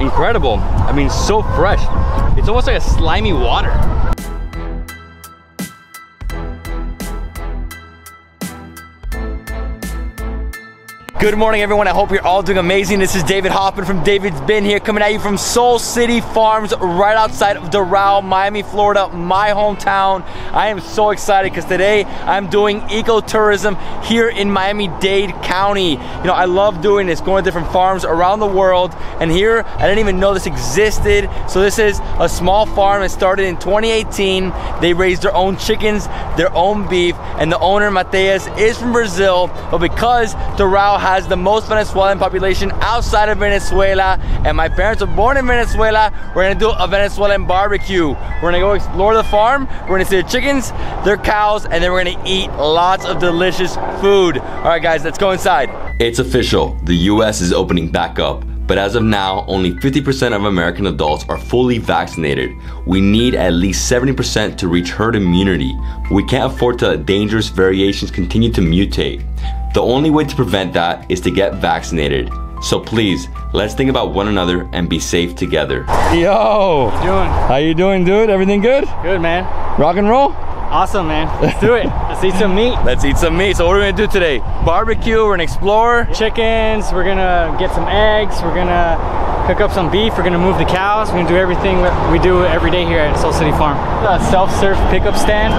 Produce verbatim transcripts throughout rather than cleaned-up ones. incredible. I mean, so fresh. It's almost like a slimy water. Good morning, everyone. I hope you're all doing amazing. This is David Hoffmann from David's Been Here, coming at you from Sol City Farms, right outside of Doral, Miami, Florida, my hometown. I am so excited because today I'm doing ecotourism here in Miami-Dade County. You know, I love doing this, going to different farms around the world. And here, I didn't even know this existed. So this is a small farm that started in twenty eighteen. They raised their own chickens, their own beef, and the owner, Mateus, is from Brazil. But because Doral has has the most Venezuelan population outside of Venezuela, and my parents were born in Venezuela, we're gonna do a Venezuelan barbecue. We're gonna go explore the farm, we're gonna see the chickens, their cows, and then we're gonna eat lots of delicious food. All right guys, let's go inside. It's official, the U S is opening back up, but as of now, only fifty percent of American adults are fully vaccinated. We need at least seventy percent to reach herd immunity. We can't afford to let dangerous variations continue to mutate. The only way to prevent that is to get vaccinated. So please, let's think about one another and be safe together. Yo! How you doing? How you doing, dude? Everything good? Good, man. Rock and roll? Awesome, man. Let's do it. Let's eat some meat. Let's eat some meat. So what are we gonna do today? Barbecue, we're gonna explore. Chickens, we're gonna get some eggs, we're gonna cook up some beef, we're gonna move the cows, we're gonna do everything that we do every day here at Sol City Farm. A self-serve pickup stand.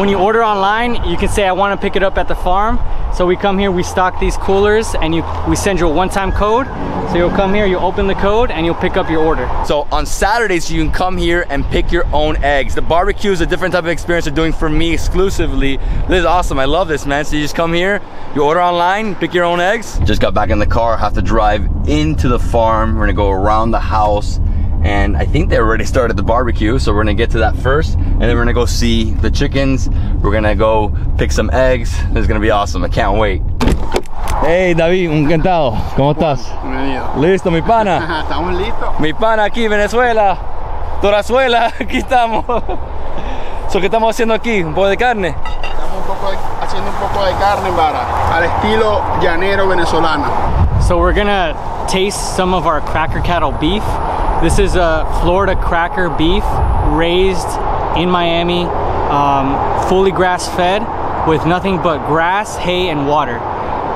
When you order online, you can say, I wanna pick it up at the farm. So we come here, we stock these coolers, and you, we send you a one-time code. So you'll come here, you'll open the code, and you'll pick up your order. So on Saturdays, you can come here and pick your own eggs. The barbecue is a different type of experience they're doing for me exclusively. This is awesome, I love this, man. So you just come here, you order online, pick your own eggs. Just got back in the car, have to drive into the farm. We're gonna go around the house, and I think they already started the barbecue, so we're gonna get to that first, and then we're gonna go see the chickens. We're gonna go pick some eggs. This is gonna be awesome, I can't wait. Hey David, un encantado. ¿Cómo estás? Bienvenido. ¿Listo, mi pana? Estamos listos. Mi pana aquí, Venezuela. Dorazuela, aquí estamos. So, ¿qué estamos haciendo aquí? ¿Un poco de carne? Estamos un poco de, haciendo un poco de carne en vara, al estilo llanero venezolano. So we're gonna taste some of our Cracker Cattle beef. This is a Florida cracker beef raised in Miami, um, fully grass-fed with nothing but grass, hay, and water.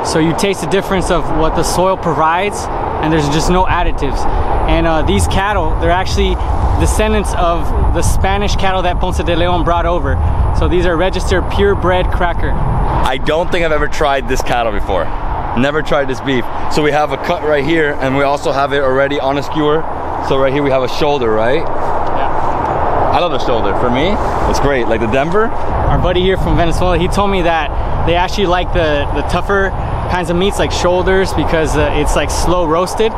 So you taste the difference of what the soil provides, and there's just no additives. And uh, these cattle, they're actually descendants of the Spanish cattle that Ponce de Leon brought over. So these are registered purebred cracker. I don't think I've ever tried this cattle before. Never tried this beef. So we have a cut right here, and we also have it already on a skewer. So right here we have a shoulder, right? Yeah. I love the shoulder. For me, it's great. Like the Denver. Our buddy here from Venezuela, he told me that they actually like the, the tougher kinds of meats like shoulders because uh, it's like slow roasted.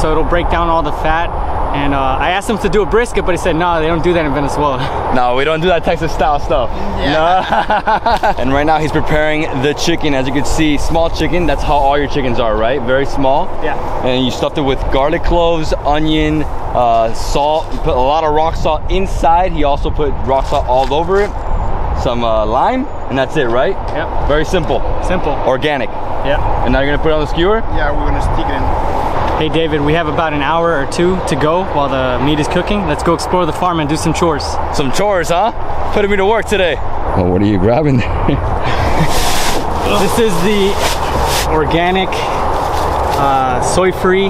So it'll break down all the fat. And uh, I asked him to do a brisket, but he said, no, they don't do that in Venezuela. No, we don't do that Texas style stuff. Yeah. No. And right now he's preparing the chicken. As you can see, small chicken. That's how all your chickens are, right? Very small. Yeah. And you stuffed it with garlic cloves, onion, uh, salt. You put a lot of rock salt inside. He also put rock salt all over it. Some uh, lime, and that's it, right? Yep. Very simple. Simple. Organic. Yeah. And now you're gonna put it on the skewer? Yeah, we're gonna stick it in. Hey David, we have about an hour or two to go while the meat is cooking. Let's go explore the farm and do some chores. Some chores, huh? Putting me to work today. Well, what are you grabbing there? This is the organic, uh, soy-free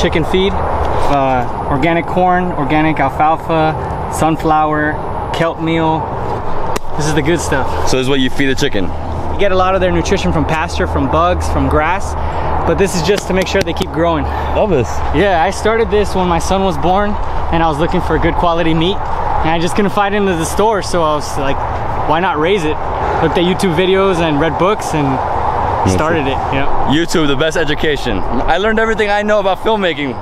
chicken feed. Uh, organic corn, organic alfalfa, sunflower, kelp meal. This is the good stuff. So this is what you feed the chicken? You get a lot of their nutrition from pasture, from bugs, from grass. But this is just to make sure they keep growing. Love this. Yeah, I started this when my son was born and I was looking for good quality meat and I just couldn't find it into the store, so I was like, why not raise it? Looked at YouTube videos and read books and started it. Yeah. YouTube, the best education. I learned everything I know about filmmaking.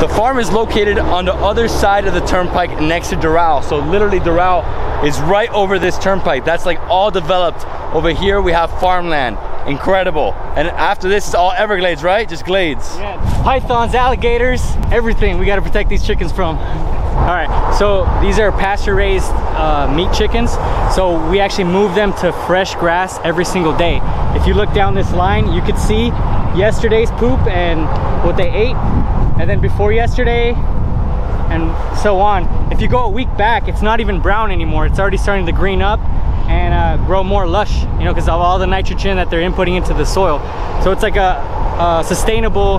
The farm is located on the other side of the turnpike next to Doral. So literally Doral is right over this turnpike. That's like all developed. Over here we have farmland. Incredible. And after this, it's all Everglades, right? Just glades. Yeah. Pythons, alligators, everything we got to protect these chickens from. All right, so these are pasture-raised uh, meat chickens. So we actually move them to fresh grass every single day. If you look down this line, you could see yesterday's poop and what they ate. and then before yesterday, and so on. If you go a week back, it's not even brown anymore. It's already starting to green up and uh, grow more lush, you know, because of all the nitrogen that they're inputting into the soil. So it's like a, a sustainable,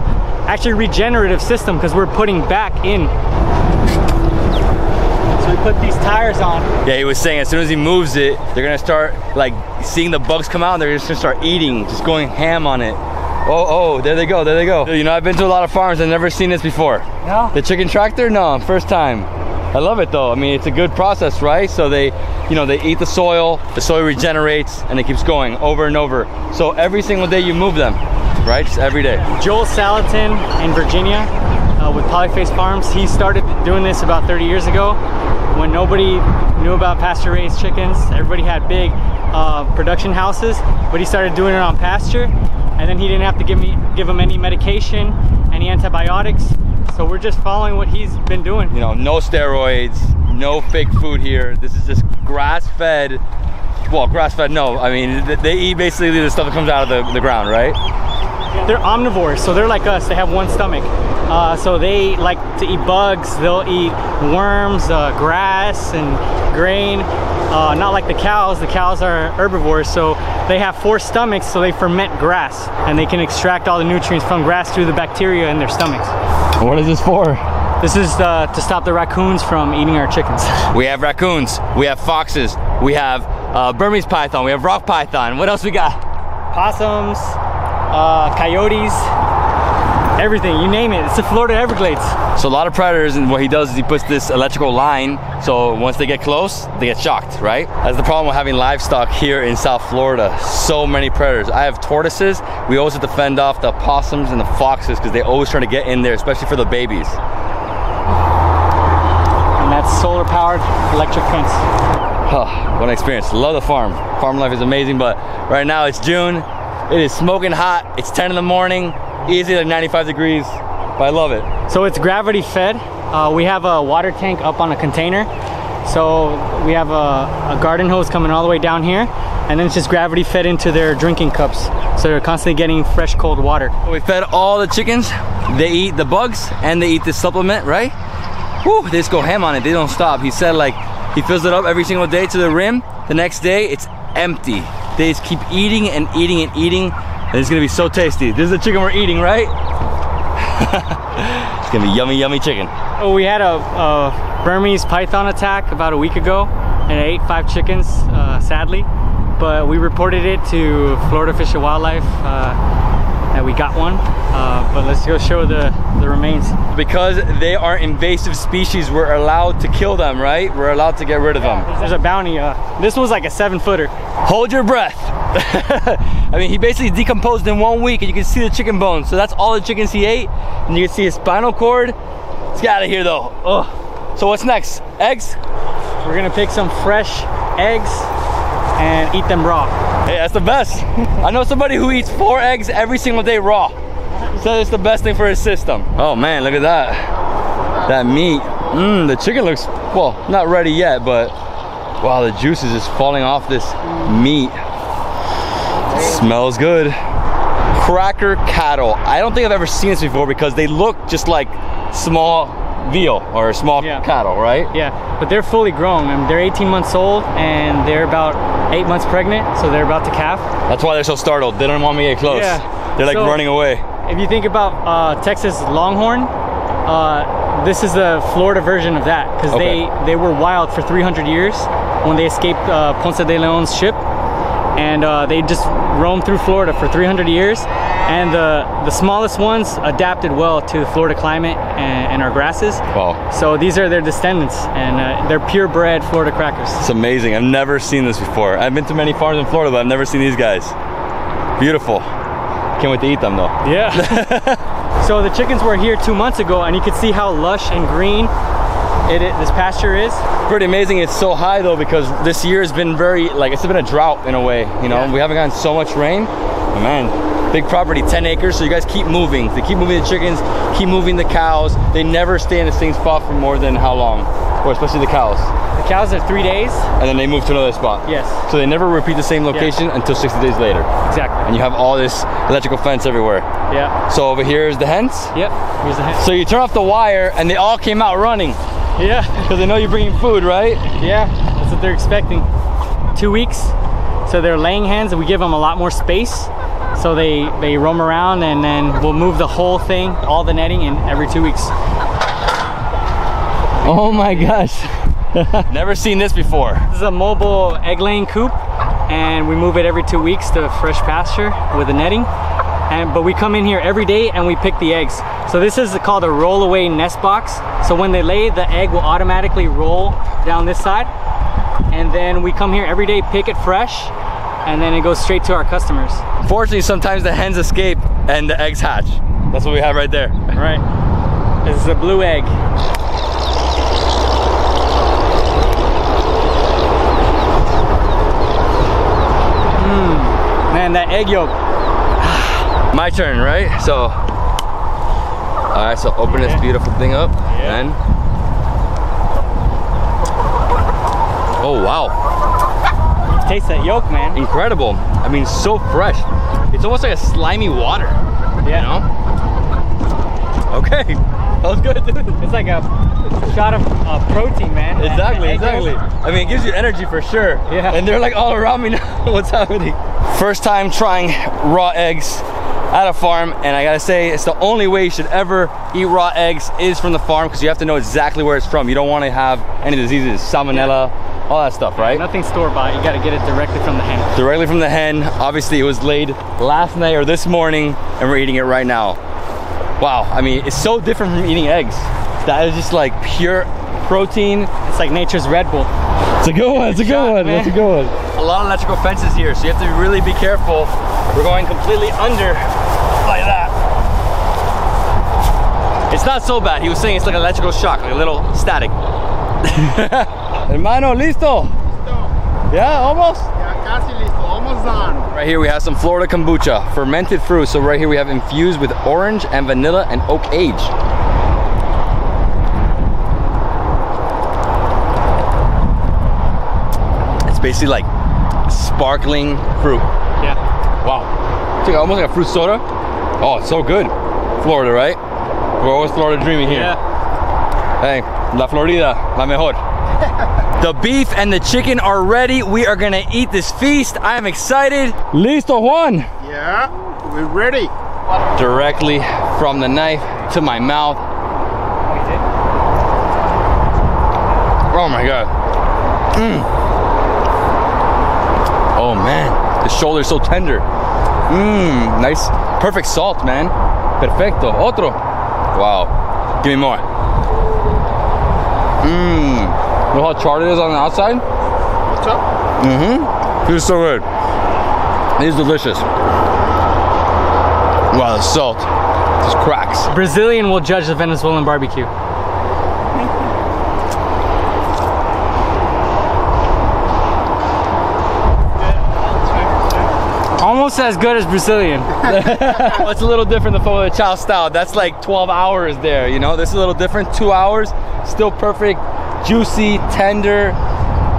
actually regenerative system, because we're putting back in. So we put these tires on. Yeah, he was saying as soon as he moves it, they're gonna start like seeing the bugs come out, and they're just gonna start eating, just going ham on it. Oh, oh, there they go, there they go. You know, I've been to a lot of farms, I've never seen this before. Yeah. The chicken tractor? No, first time. I love it though. I mean, it's a good process, right? So they, you know, they eat the soil, the soil regenerates, and it keeps going over and over. So every single day you move them, right? Just every day. Joel Salatin in Virginia uh, with Polyface Farms, he started doing this about thirty years ago when nobody knew about pasture-raised chickens. Everybody had big uh, production houses, but he started doing it on pasture. And then he didn't have to give me give him any medication, any antibiotics. So we're just following what he's been doing. You know, no steroids, no fake food here. This is just grass-fed. Well, grass-fed, no. I mean, they eat basically the stuff that comes out of the, the ground, right? They're omnivores, so they're like us. They have one stomach. Uh, so they like to eat bugs. They'll eat worms, uh, grass, and grain. Uh, not like the cows. The cows are herbivores, so they have four stomachs, so they ferment grass, and they can extract all the nutrients from grass through the bacteria in their stomachs. What is this for? This is uh, to stop the raccoons from eating our chickens. We have raccoons, we have foxes, we have uh, Burmese python, we have rock python. What else we got? Possums, uh, coyotes, everything, you name it. It's the Florida Everglades. So a lot of predators, and what he does is he puts this electrical line, so once they get close, they get shocked, right? That's the problem with having livestock here in South Florida. So many predators. I have tortoises. We always have to fend off the possums and the foxes because they always try to get in there, especially for the babies. And that's solar-powered electric fence. Oh, what an experience. Love the farm. Farm life is amazing, but right now it's June. It is smoking hot. It's ten in the morning. Easy, like ninety-five degrees, but I love it. So it's gravity fed. Uh, we have a water tank up on a container. So we have a, a garden hose coming all the way down here, and then it's just gravity fed into their drinking cups. So they're constantly getting fresh, cold water. We fed all the chickens. They eat the bugs and they eat this supplement, right? Woo, they just go ham on it. They don't stop. He said like, he fills it up every single day to the rim. The next day, it's empty. They just keep eating and eating and eating. And it's gonna be so tasty. This is the chicken we're eating, right? It's gonna be yummy, yummy chicken. Oh, we had a, a Burmese python attack about a week ago, and it ate five chickens, uh, sadly. But we reported it to Florida Fish and Wildlife, uh, and we got one. Uh, but let's go show the, the remains. Because they are invasive species, we're allowed to kill them, right? We're allowed to get rid of yeah, them. There's a bounty. Uh, this one's like a seven footer. Hold your breath. I mean, he basically decomposed in one week, and you can see the chicken bones. So that's all the chickens he ate, and you can see his spinal cord. Let's get out of here, though. Ugh. So what's next? Eggs? We're gonna pick some fresh eggs and eat them raw. Hey, that's the best. I know somebody who eats four eggs every single day raw. So it's the best thing for his system. Oh man, look at that. That meat. Mmm, the chicken looks, well, not ready yet, but wow, the juice is just falling off this meat. Smells good. Cracker cattle. I don't think I've ever seen this before because they look just like small veal or small yeah. cattle, right? Yeah, but they're fully grown. I mean, they're eighteen months old and they're about eight months pregnant, so they're about to calf. That's why they're so startled. They don't want me to get close. Yeah. They're like so, running away. If you think about uh, Texas Longhorn, uh, this is the Florida version of that because okay. they, they were wild for three hundred years when they escaped uh, Ponce de Leon's ship. And uh, they just roamed through Florida for three hundred years, and the the smallest ones adapted well to the Florida climate and, and our grasses. Wow! So these are their descendants, and uh, they're purebred Florida crackers. It's amazing. I've never seen this before. I've been to many farms in Florida, but I've never seen these guys. Beautiful. Can't wait to eat them though. Yeah. So the chickens were here two months ago, and you could see how lush and green It, it, this pasture is. Pretty amazing. It's so high though because this year has been very, like, it's been a drought in a way, you know. Yeah. We haven't gotten so much rain. Oh, man, Big property, ten acres, so you guys keep moving. They keep moving the chickens, keep moving the cows. They never stay in the same spot for more than how long? Or especially the cows. The cows are three days. And then they move to another spot. Yes. So they never repeat the same location yeah. until sixty days later. Exactly. And you have all this electrical fence everywhere. Yeah. So over here is the hens? Yep, here's the hens. So you turn off the wire and they all came out running. Yeah. Because they know you're bringing food, right? Yeah, that's what they're expecting. Two weeks, so they're laying hens and we give them a lot more space. So they, they roam around and then we'll move the whole thing, all the netting in every two weeks. Oh my gosh. Never seen this before. This is a mobile egg laying coop and we move it every two weeks to fresh pasture with the netting. And, but we come in here every day and we pick the eggs. So this is called a roll away nest box. So when they lay, the egg will automatically roll down this side. And then we come here every day, pick it fresh, and then it goes straight to our customers. Fortunately, sometimes the hens escape and the eggs hatch. That's what we have right there. Right. This is a blue egg. Mm. Man, that egg yolk. My turn, right? So, all right, so open yeah. this beautiful thing up yeah. and... Oh, wow. You taste that yolk, man. Incredible. I mean, so fresh. It's almost like a slimy water, yeah. you know? Okay, that was good. It's like a shot of uh, protein, man. Exactly, exactly. I mean, it gives you energy for sure. Yeah. And they're like all around me now. What's happening? First time trying raw eggs at a farm, and I gotta say, it's the only way you should ever eat raw eggs is from the farm, because you have to know exactly where it's from. You don't want to have any diseases, salmonella, yeah. all that stuff, right? Yeah, nothing store-bought. You gotta get it directly from the hen. Directly from the hen. Obviously, it was laid last night or this morning, and we're eating it right now. Wow, I mean, it's so different from eating eggs. That is just like pure protein. It's like nature's Red Bull. It's a good one, it's a good one, it's a good one. A lot of electrical fences here, so you have to really be careful. We're going completely under like that. It's not so bad. He was saying it's like an electrical shock, like a little static. Hermano, listo? Listo. Yeah, almost? Yeah, casi listo, almost done. Right here we have some Florida kombucha, fermented fruit. So right here we have infused with orange and vanilla and oak age. Basically like sparkling fruit. Yeah. Wow. It's like almost like a fruit soda. Oh, it's so good. Florida, right? We're always Florida dreaming here. Yeah. Hey, la Florida, la mejor. The beef and the chicken are ready. We are gonna eat this feast. I am excited. Listo, Juan. Yeah, we're ready. Directly from the knife to my mouth. Oh my God. Mm. Oh man, the shoulder's so tender. Mmm, nice, perfect salt, man. Perfecto, otro. Wow, give me more. Mmm, you know how charred it is on the outside? What's up? Mm-hmm, this is so good. It is delicious. Wow, the salt just cracks. Brazilian will judge the Venezuelan barbecue. Almost as good as Brazilian. Well, it's a little different than Fogo de Chão style. That's like twelve hours there, you know? This is a little different, two hours, still perfect, juicy, tender.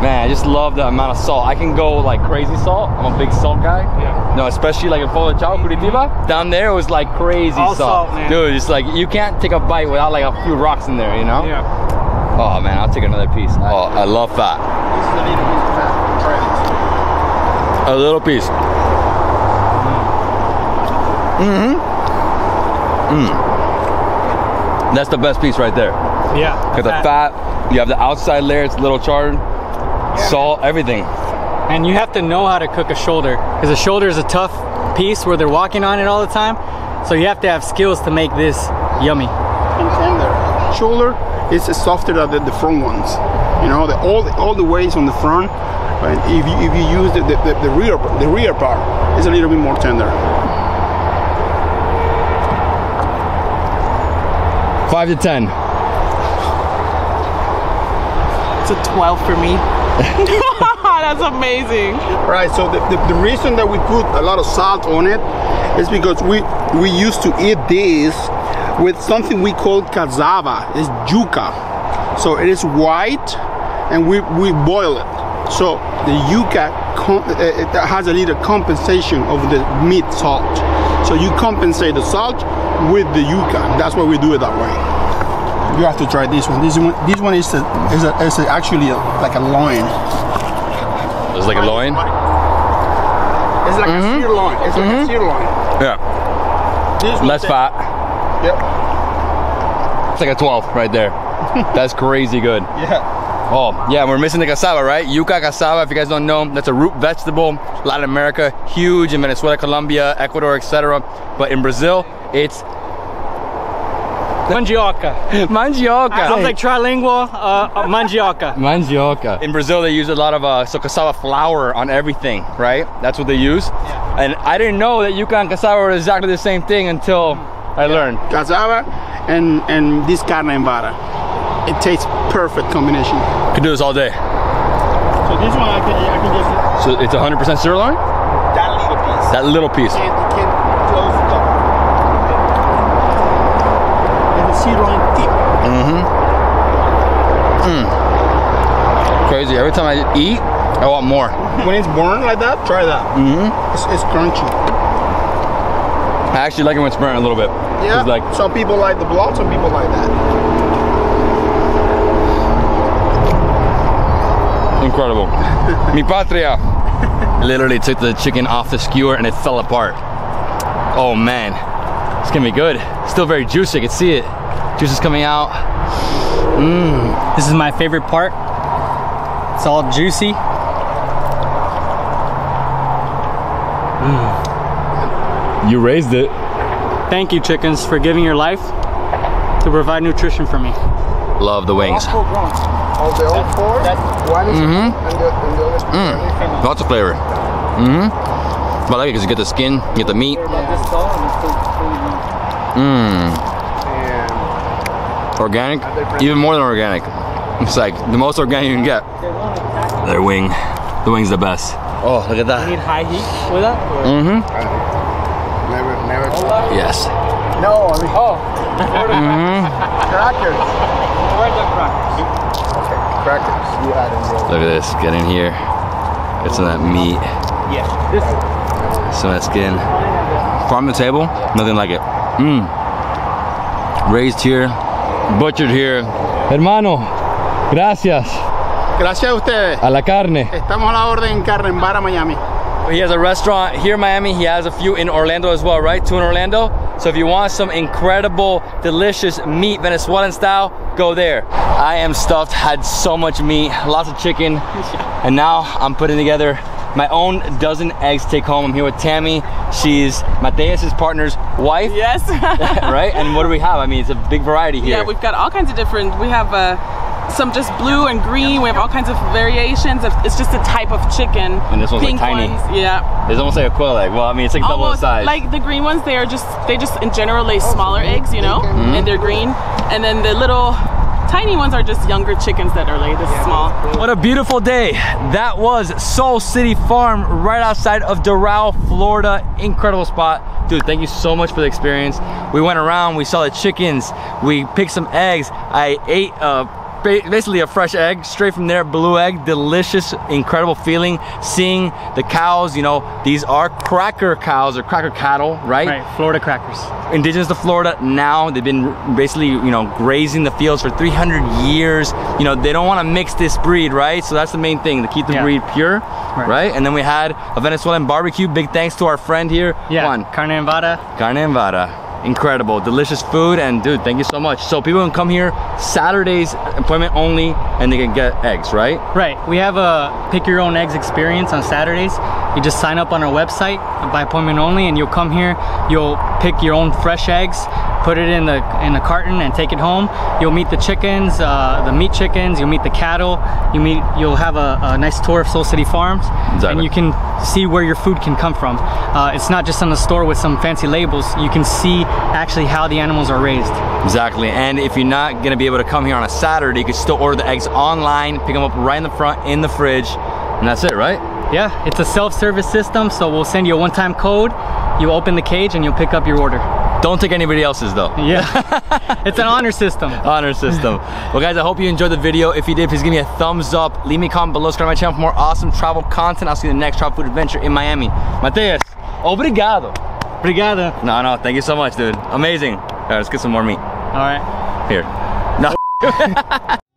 Man, I just love the amount of salt. I can go like crazy salt. I'm a big salt guy. Yeah. No, especially like in Polo chow, Curitiba. Down there it was like crazy all salt. salt man. Dude, it's like, you can't take a bite without like a few rocks in there, you know? Yeah. Oh man, I'll take another piece. Oh, I love fat. A little piece. Mm-hmm. Mm. That's the best piece right there. Yeah. Got the fat. You have the outside layer. It's a little charred. Yeah. Salt. Everything. And you have to know how to cook a shoulder, because a shoulder is a tough piece where they're walking on it all the time. So you have to have skills to make this yummy. Shoulder is softer than the front ones. You know, the, all the, all the ways on the front. Right? If you if you use the the, the, the rear the rear part, it's a little bit more tender. Five to ten. It's a twelve for me. That's amazing. Right, so the, the, the reason that we put a lot of salt on it is because we we used to eat this with something we call cazava. It's yuca. So it is white, and we we boil it. So the yuca it has a little compensation of the meat salt. So you compensate the salt with the yuca. That's why we do it that way. You have to try this one. This one, this one is a, is, a, is a actually a, like a loin. It's like a loin. It's like mm-hmm. a sirloin. It's mm-hmm. like a sirloin. Yeah. This less fat. Yep. It's like a twelve right there. That's crazy good. Yeah. Oh yeah, we're missing the cassava, right? Yuca cassava. If you guys don't know, that's a root vegetable. Latin America, huge in Venezuela, Colombia, Ecuador, et cetera. But in Brazil, it's Mandioca. Mandioca. It sounds like trilingual, uh, mandioca. Mandioca. In Brazil, they use a lot of uh, so cassava flour on everything, right? That's what they use. Yeah. And I didn't know that yuca and cassava were exactly the same thing until I yeah. learned. Cassava and, and this carne en vara. It tastes perfect combination. I could do this all day. So this one, I can, I can just... So it's one hundred percent sirloin? That little piece. That little piece. You can't, you can't close it up. Mm-hmm. Mm. Crazy. Every time I eat, I want more. When it's burnt like that, try that. Mm-hmm. It's, it's crunchy. I actually like it when it's burnt a little bit. Yeah. Like, some people like the blood, some people like that. Incredible. Mi patria. Literally took the chicken off the skewer and it fell apart. Oh man, it's gonna be good. It's still very juicy. I can see it. Juice is coming out. Mm. This is my favorite part. It's all juicy. Mm. You raised it. Thank you, chickens, for giving your life to provide nutrition for me. Love the wings. All the old four, one is and the other. Lots of flavor. Mm-hmm. But I like it because you get the skin, you get the meat. Mmm. Organic, even more than organic. It's like the most organic you can get. Their wing, the wing's the best. Oh, look at that. You need high heat with that? Mm-hmm. Uh, never, never. Yes. No, I mean, oh. Mm-hmm. Crackers. Where's the crackers? Okay, crackers. You had it. Look at this. Get in here. Get some of that meat. Yeah. This. Some of that skin. Farm to table, nothing like it. Mmm. Raised here. Butchered here. Hermano, gracias. Gracias a ustedes. A la carne. Estamos a la orden, Carne en Barra Miami. He has a restaurant here in Miami. He has a few in Orlando as well, right? Two in Orlando. So if you want some incredible, delicious meat, Venezuelan style, go there. I am stuffed, had so much meat, lots of chicken. And now I'm putting together my own dozen eggs take home. I'm here with Tammy. She's Mateus' partner's wife. Yes. Right? And what do we have? I mean, it's a big variety here. Yeah, we've got all kinds of different, we have uh, some just blue and green. We have all kinds of variations. Of, it's just a type of chicken. And this one's Pink like tiny. Ones, yeah. It's almost like a quail egg. Well, I mean, it's like double the size. Like the green ones, they are just, they just in general lay smaller oh, eggs, you know? Mm-hmm. And they're green. And then the little tiny ones are just younger chickens that are laid this yeah, small. Cool. What a beautiful day. That was Sol City Farm right outside of Doral, Florida. Incredible spot. Dude, thank you so much for the experience. We went around, we saw the chickens, we picked some eggs. I ate uh, basically a fresh egg, straight from there, blue egg. Delicious, incredible feeling. Seeing the cows, you know, these are cracker cows or cracker cattle, right? Right, Florida crackers. Indigenous to Florida now. They've been basically, you know, grazing the fields for three hundred years. You know, they don't want to mix this breed, right? So that's the main thing, to keep the yeah. breed pure, right. right? And then we had a Venezuelan barbecue. Big thanks to our friend here, yeah. Juan. Carne en vara. Carne en vara. Incredible, delicious food, and dude, thank you so much. So people can come here Saturdays, appointment only, and they can get eggs, right? Right. We have a pick your own eggs experience on Saturdays. You just sign up on our website by appointment only, and you'll come here. You'll pick your own fresh eggs, put it in the in a carton, and take it home. You'll meet the chickens, uh, the meat chickens. You'll meet the cattle. You meet. You'll have a, a nice tour of Sol City Farms, exactly. and you can see where your food can come from. Uh, it's not just on the store with some fancy labels. You can see actually how the animals are raised. Exactly. And if you're not gonna be able to come here on a Saturday, you can still order the eggs online, pick them up right in the front in the fridge, and that's it, right? Yeah, it's a self-service system, so we'll send you a one-time code you open the cage and you'll pick up your order. Don't take anybody else's though. Yeah. It's an honor system. Honor system. Well guys, I hope you enjoyed the video. If you did, please give me a thumbs up. Leave me a comment below. Subscribe to my channel for more awesome travel content. I'll see you in the next travel food adventure in Miami. Mateus, obrigado. Obrigada. No, no, thank you so much, dude. Amazing. All right, let's get some more meat. All right. Here. No.